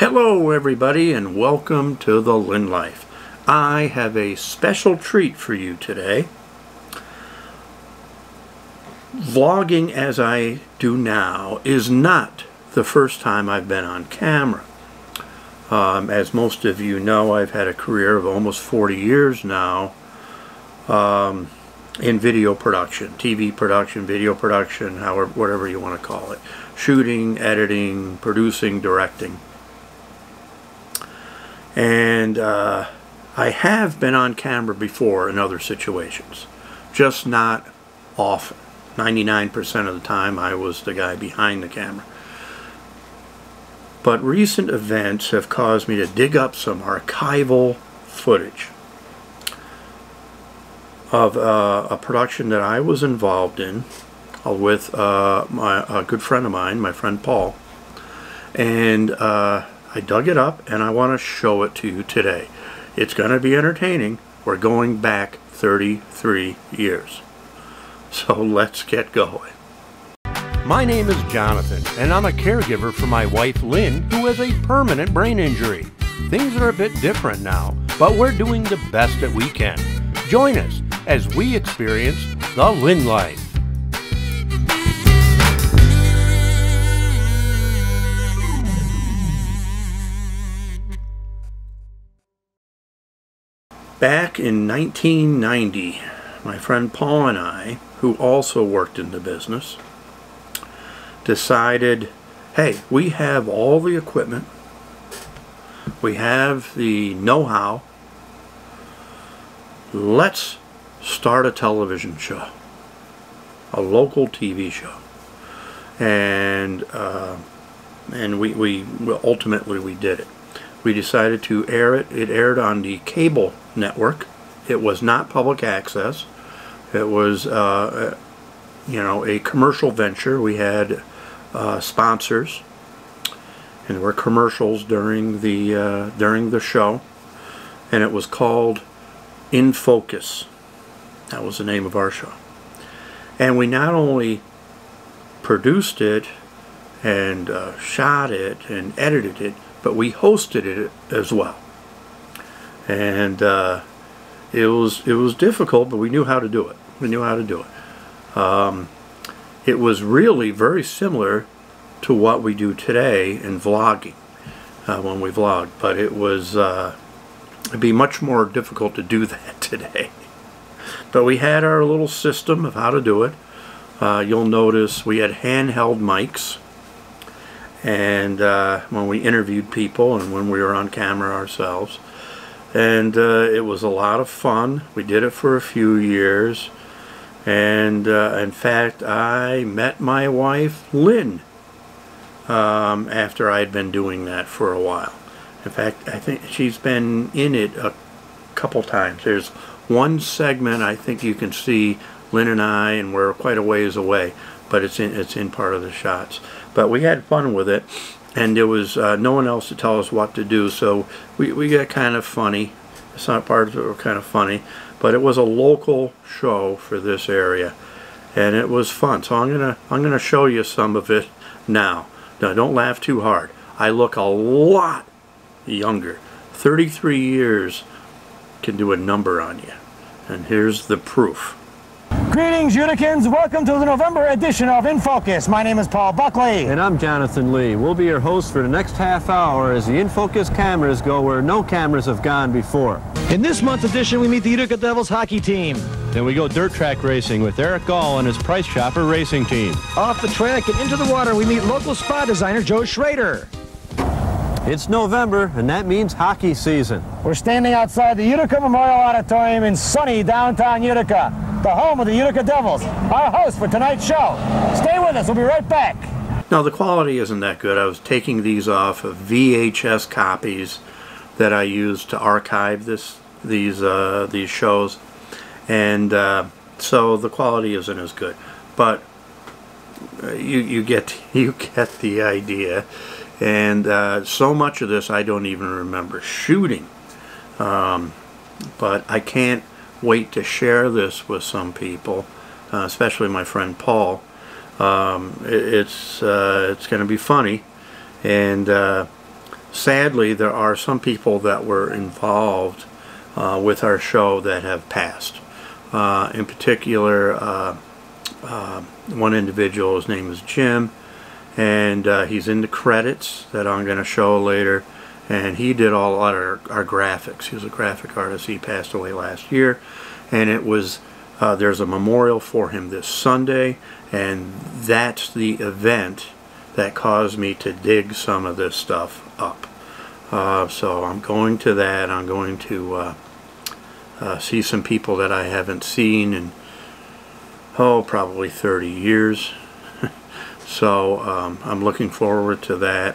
Hello everybody and welcome to The Lynne Life. I have a special treat for you today. Vlogging as I do now is not the first time I've been on camera. As most of you know, I've had a career of almost 40 years now in video production, TV production, video production, however, whatever you want to call it. Shooting, editing, producing, directing. And I have been on camera before in other situations, just not often. 99% of the time I was the guy behind the camera. But recent events have caused me to dig up some archival footage of a production that I was involved in with a good friend of mine, my friend Paul. And I dug it up and I want to show it to you today. It's going to be entertaining. We're going back 33 years. So let's get going. My name is Jonathan and I'm a caregiver for my wife Lynn, who has a permanent brain injury. Things are a bit different now, but we're doing the best that we can. Join us as we experience The Lynne Life. Back in 1990, my friend Paul and I, who also worked in the business, decided, hey, we have all the equipment, we have the know-how, let's start a television show, a local TV show. And ultimately we did it. We decided to air it. It aired on the cable network. It was not public access. It was, you know, a commercial venture. We had sponsors, and there were commercials during the show, and it was called In Focus. That was the name of our show. And we not only produced it and shot it and edited it, but we hosted it as well. And it was difficult, but we knew how to do it. We knew how to do it. It was really very similar to what we do today in vlogging, when we vlog. But it was it'd be much more difficult to do that today. But we had our little system of how to do it. You'll notice we had handheld mics. And when we interviewed people and when we were on camera ourselves, and it was a lot of fun. We did it for a few years, and in fact I met my wife Lynn after I had been doing that for a while. In fact, I think she's been in it a couple times. There's one segment I think you can see Lynn and I, and we're quite a ways away, but it's in part of the shots. But we had fun with it, and there was no one else to tell us what to do, so we got kind of funny. It's not part of it, we're kind of funny, but it was a local show for this area, and it was fun. So I'm gonna show you some of it now. Now don't laugh too hard. I look a lot younger. 33 years can do a number on you, and here's the proof. Greetings, Uticans. Welcome to the November edition of In Focus. My name is Paul Buckley. And I'm Jonathan Lee. We'll be your hosts for the next half hour as the In Focus cameras go where no cameras have gone before. In this month's edition, we meet the Utica Devils hockey team. Then we go dirt track racing with Eric Gall and his Price Chopper racing team. Off the track and into the water, we meet local spa designer Joe Schrader. It's November, and that means hockey season. We're standing outside the Utica Memorial Auditorium in sunny downtown Utica, the home of the Utica Devils. Our host for tonight's show. Stay with us, we'll be right back. Now the quality isn't that good. I was taking these off of VHS copies that I used to archive these shows, and so the quality isn't as good. But you get the idea, and so much of this I don't even remember shooting, but I can't wait to share this with some people, especially my friend Paul. It's going to be funny, and sadly, there are some people that were involved with our show that have passed. In particular, one individual, his name is Jim, and he's in the credits that I'm going to show later, and he did all our graphics. He was a graphic artist. He passed away last year, and it was there's a memorial for him this Sunday, and that's the event that caused me to dig some of this stuff up. So I'm going to that. I'm going to see some people that I haven't seen in, oh, probably 30 years. So I'm looking forward to that.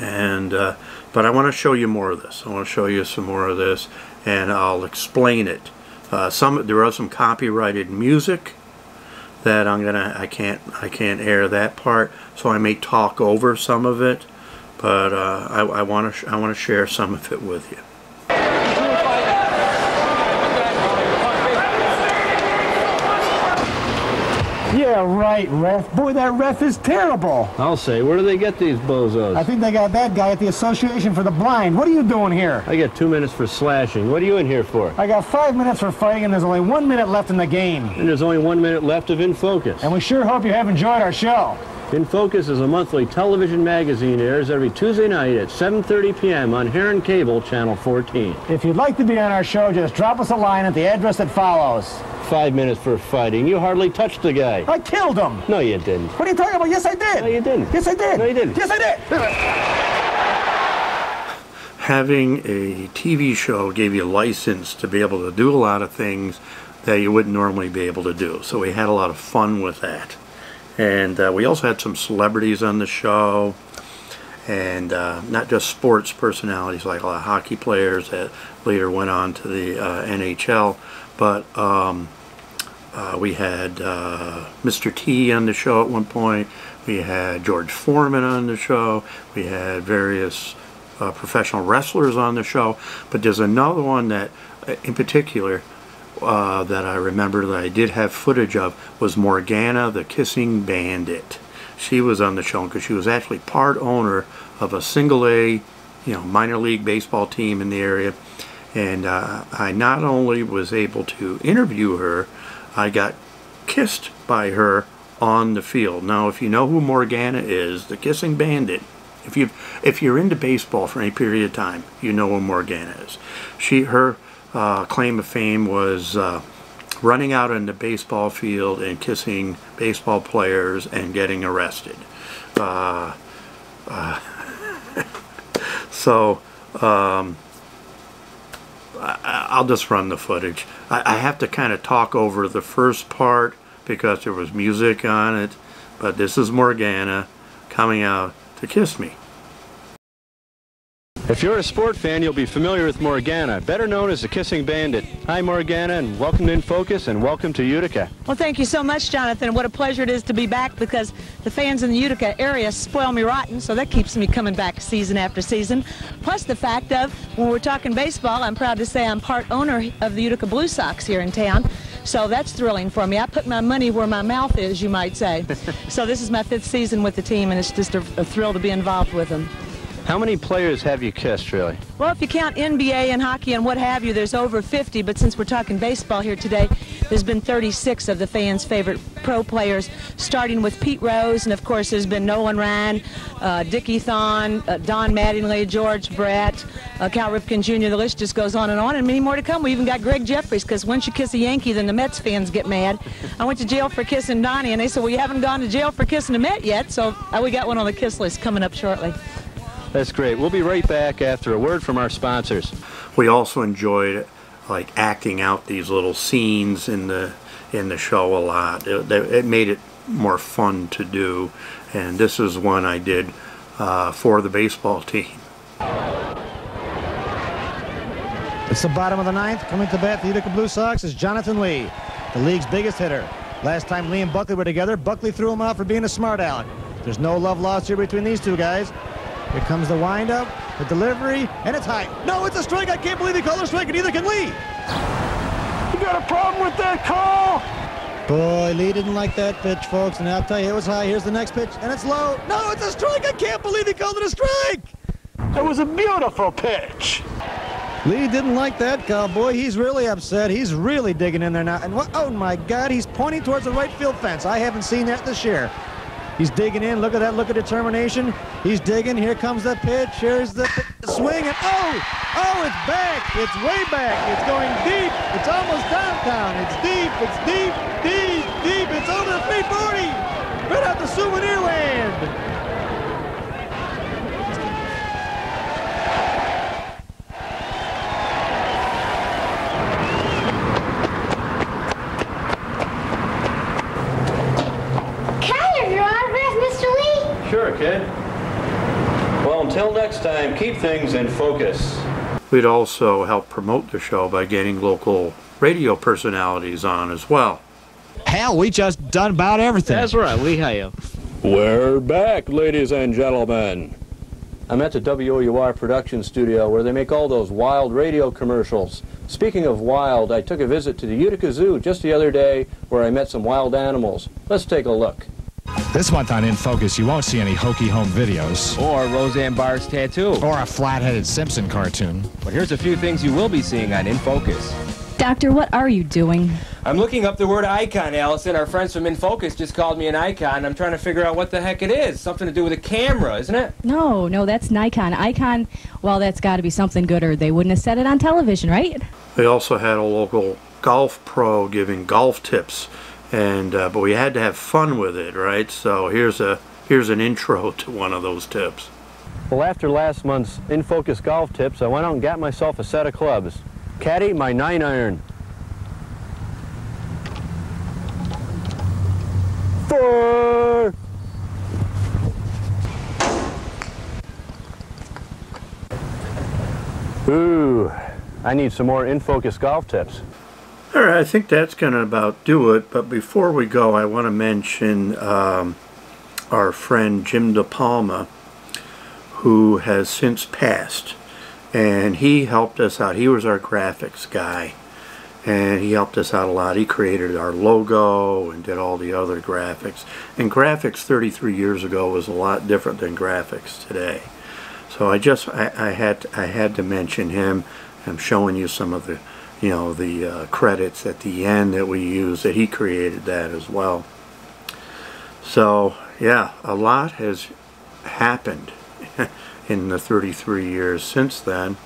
And but I want to show you more of this. I want to show you some more of this, and I'll explain it. There are some copyrighted music that I can't air that part, so I may talk over some of it, but I want to share some of it with you. Yeah, right, ref. Boy, that ref is terrible. I'll say, where do they get these bozos? I think they got that guy at the Association for the Blind. What are you doing here? I got 2 minutes for slashing. What are you in here for? I got 5 minutes for fighting, and there's only 1 minute left in the game. And there's only 1 minute left of In Focus. And we sure hope you have enjoyed our show. In Focus is a monthly television magazine. Airs every Tuesday night at 7:30 p.m. on Heron Cable, Channel 14. If you'd like to be on our show, just drop us a line at the address that follows. 5 minutes for fighting. You hardly touched the guy. I killed him. No, you didn't. What are you talking about? Yes, I did. No, you didn't. Yes, I did. No, you didn't. Yes, I did. Having a TV show gave you a license to be able to do a lot of things that you wouldn't normally be able to do. So we had a lot of fun with that. And we also had some celebrities on the show, and not just sports personalities, like a lot of hockey players that later went on to the NHL, but we had Mr. T on the show at one point. We had George Foreman on the show. We had various professional wrestlers on the show. But there's another one that, in particular, that I remember that I did have footage of was Morgana the Kissing Bandit. She was on the show because she was actually part owner of a single-A, minor league baseball team in the area. And I not only was able to interview her, I got kissed by her on the field. Now, if you know who Morgana is, the Kissing Bandit, if you're into baseball for any period of time, you know who Morgana is. Her claim of fame was running out in the baseball field and kissing baseball players and getting arrested. So I'll just run the footage. I have to kind of talk over the first part because there was music on it, but this is Morgana coming out to kiss me. If you're a sport fan, you'll be familiar with Morgana, better known as the Kissing Bandit. Hi, Morgana, and welcome to In Focus, and welcome to Utica. Well, thank you so much, Jonathan. What a pleasure it is to be back, because the fans in the Utica area spoil me rotten, so that keeps me coming back season after season. Plus the fact of, when we're talking baseball, I'm proud to say I'm part owner of the Utica Blue Sox here in town. So that's thrilling for me. I put my money where my mouth is, you might say. So this is my 5th season with the team, and it's just a thrill to be involved with them. How many players have you kissed, really? Well, if you count NBA and hockey and what have you, there's over 50, but since we're talking baseball here today, there's been 36 of the fans' favorite pro players, starting with Pete Rose, and of course there's been Nolan Ryan, Dickie Thon, Don Mattingly, George Brett, Cal Ripken Jr., the list just goes on, and many more to come. We even got Greg Jeffries, because once you kiss a Yankee, then the Mets fans get mad. I went to jail for kissing Donnie, and they said, well, you haven't gone to jail for kissing a Met yet, so we got one on the kiss list coming up shortly. That's great. We'll be right back after a word from our sponsors. We also enjoyed acting out these little scenes in the show a lot. It made it more fun to do, and this is one I did for the baseball team. It's the bottom of the 9th. Coming to bat, the Utica Blue Sox, is Jonathan Lee, the league's biggest hitter. Last time Lee and Buckley were together, Buckley threw him out for being a smart aleck. There's no love lost here between these two guys. Here comes the windup, the delivery, and it's high. No, it's a strike. I can't believe he called a strike, and neither can Lee. You got a problem with that call? Boy, Lee didn't like that pitch, folks, and I'll tell you, it was high. Here's the next pitch, and it's low. No, it's a strike. I can't believe he called it a strike. That was a beautiful pitch. Lee didn't like that, Cowboy. He's really upset. He's really digging in there now. And what? Oh, my God, he's pointing towards the right field fence. I haven't seen that this year. He's digging in. Look at that. Look at determination. He's digging. Here comes the pitch. Here's the swing. And oh, it's back. It's way back. It's going deep. It's almost downtown. It's deep. It's deep, deep, deep. It's over the 340. Right out to Souvenir Land. Well, until next time, keep things in focus. We'd also help promote the show by getting local radio personalities on as well. Hell, we just done about everything. That's right, we have. We're back, ladies and gentlemen. I'm at the WOUR production studio where they make all those wild radio commercials. Speaking of wild, I took a visit to the Utica Zoo just the other day where I met some wild animals. Let's take a look. This month on In Focus, you won't see any hokey home videos. Or Roseanne Barr's tattoo. Or a flat-headed Simpson cartoon. But here's a few things you will be seeing on In Focus. Doctor, what are you doing? I'm looking up the word icon, Allison. Our friends from In Focus just called me an icon. I'm trying to figure out what the heck it is. Something to do with a camera, isn't it? No, no, that's Nikon. Icon, well, that's got to be something good or they wouldn't have said it on television, right? They also had a local golf pro giving golf tips. And but we had to have fun with it, right? So here's an intro to one of those tips. Well, after last month's In Focus golf tips, I went out and got myself a set of clubs. Caddy, my 9-iron. 4. Ooh, I need some more In Focus golf tips. All right, I think that's going to about do it, but before we go, I want to mention our friend Jim De Palma, who has since passed, and he helped us out. He was our graphics guy, and he helped us out a lot. He created our logo and did all the other graphics, and graphics 33 years ago was a lot different than graphics today. So I had to mention him. I'm showing you some of the credits at the end that we use, that he created that as well. So yeah, a lot has happened in the 33 years since then,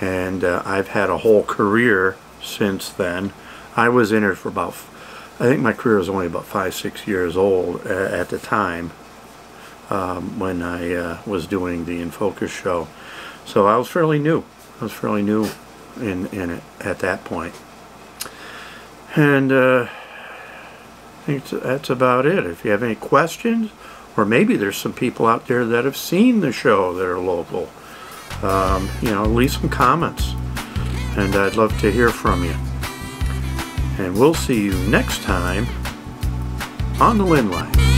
and I've had a whole career since then. I was in it for about, I think my career was only about 5-6 years old at the time when I was doing the In Focus show. So I was fairly new. In it at that point. And I think that's about it. If you have any questions, or maybe there's some people out there that have seen the show that are local, leave some comments, and I'd love to hear from you. And we'll see you next time on The Lynne Life.